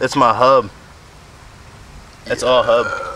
That's my hub. That's all hub.